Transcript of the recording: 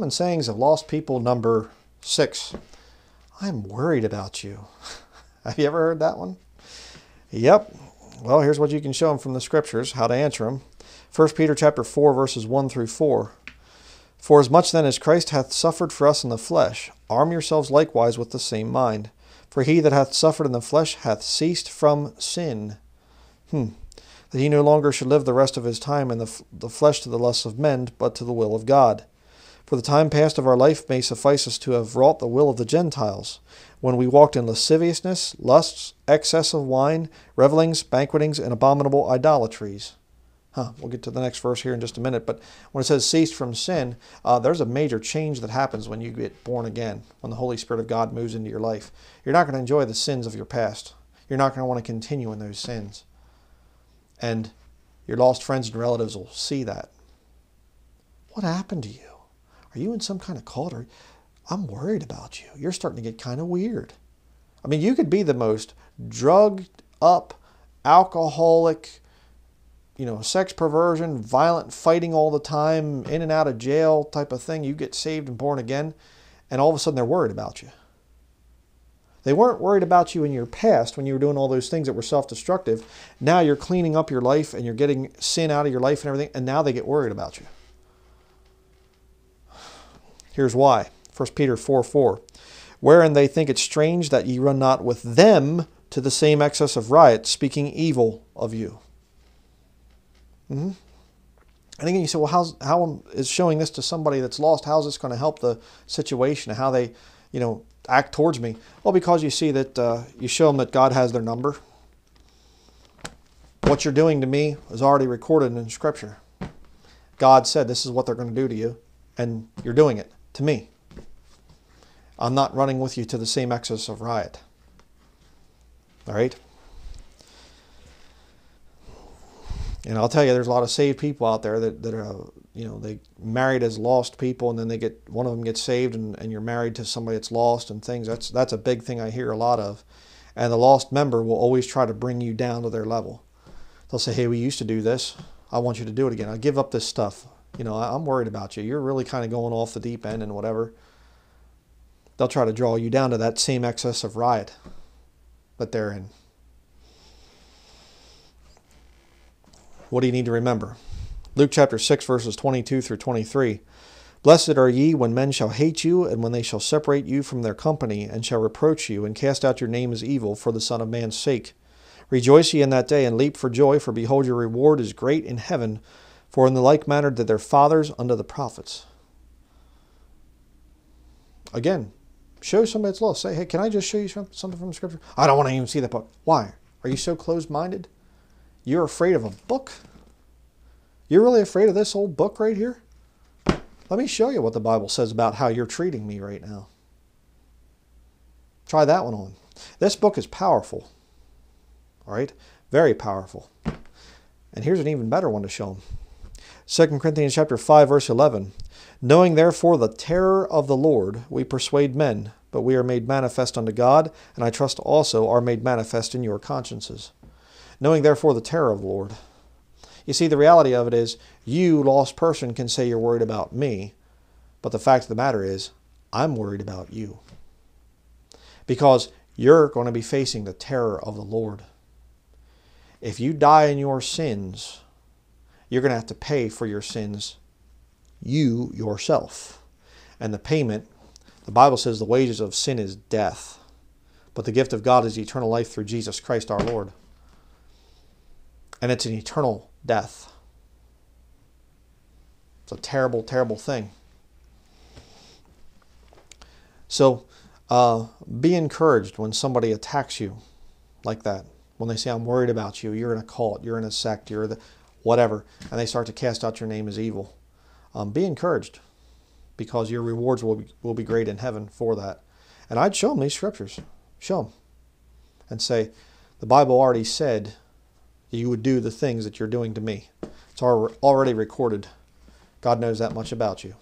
Common sayings of lost people, number 6. I'm worried about you. Have you ever heard that one? Yep. Well, here's what you can show them from the scriptures, how to answer them. 1 Peter chapter 4, verses 1 through 4. For as much then as Christ hath suffered for us in the flesh, arm yourselves likewise with the same mind. For he that hath suffered in the flesh hath ceased from sin, that he no longer should live the rest of his time in the flesh to the lusts of men, but to the will of God. For the time past of our life may suffice us to have wrought the will of the Gentiles, when we walked in lasciviousness, lusts, excess of wine, revelings, banquetings, and abominable idolatries. We'll get to the next verse here in just a minute, but when it says ceased from sin, there's a major change that happens when you get born again, when the Holy Spirit of God moves into your life. You're not going to enjoy the sins of your past. You're not going to want to continue in those sins. And your lost friends and relatives will see that. What happened to you? Are you in some kind of cult? I'm worried about you. You're starting to get kind of weird. I mean, you could be the most drugged up, alcoholic, sex perversion, violent, fighting all the time, in and out of jail type of thing. You get saved and born again, and all of a sudden they're worried about you. They weren't worried about you in your past when you were doing all those things that were self-destructive. Now you're cleaning up your life and you're getting sin out of your life and everything, and now they get worried about you. Here's why. 1 Peter 4:4. Wherein they think it strange that ye run not with them to the same excess of riot, speaking evil of you. And again, you say, well, how is showing this to somebody that's lost, how's this going to help the situation and how they, act towards me? Well, because you see that you show them that God has their number. What you're doing to me is already recorded in Scripture. God said this is what they're going to do to you, and you're doing it to me. I'm not running with you to the same excess of riot. All right? And I'll tell you, there's a lot of saved people out there that are, they married as lost people, and then they get, one of them gets saved, and you're married to somebody that's lost and things. That's a big thing I hear a lot of. And the lost member will always try to bring you down to their level. They'll say, hey, we used to do this. I want you to do it again. I give up this stuff. I'm worried about you. You're really kind of going off the deep end and whatever. They'll try to draw you down to that same excess of riot that they're in. What do you need to remember? Luke chapter 6, verses 22 through 23. Blessed are ye when men shall hate you, and when they shall separate you from their company, and shall reproach you, and cast out your name as evil for the Son of Man's sake. Rejoice ye in that day, and leap for joy, for behold, your reward is great in heaven. For in the like manner did their fathers unto the prophets. Again, show somebody that's lost. Say, hey, can I just show you something from Scripture? I don't want to even see that book. Why? Are you so closed-minded? You're afraid of a book? You're really afraid of this old book right here? Let me show you what the Bible says about how you're treating me right now. Try that one on. This book is powerful. All right? Very powerful. And here's an even better one to show them. 2 Corinthians chapter 5, verse 11. Knowing therefore the terror of the Lord, we persuade men, but we are made manifest unto God, and I trust also are made manifest in your consciences. Knowing therefore the terror of the Lord. You see, the reality of it is, you, lost person, can say you're worried about me, but the fact of the matter is, I'm worried about you. Because you're going to be facing the terror of the Lord. If you die in your sins, you're going to have to pay for your sins, you yourself. And the payment, the Bible says the wages of sin is death. But the gift of God is eternal life through Jesus Christ our Lord. And it's an eternal death. It's a terrible, terrible thing. So be encouraged when somebody attacks you like that. When they say, I'm worried about you, you're in a cult, you're in a sect, you're the whatever, and they start to cast out your name as evil. Be encouraged, because your rewards will be great in heaven for that. And I'd show them these scriptures. Show them. And say, the Bible already said you would do the things that you're doing to me. It's already recorded. God knows that much about you.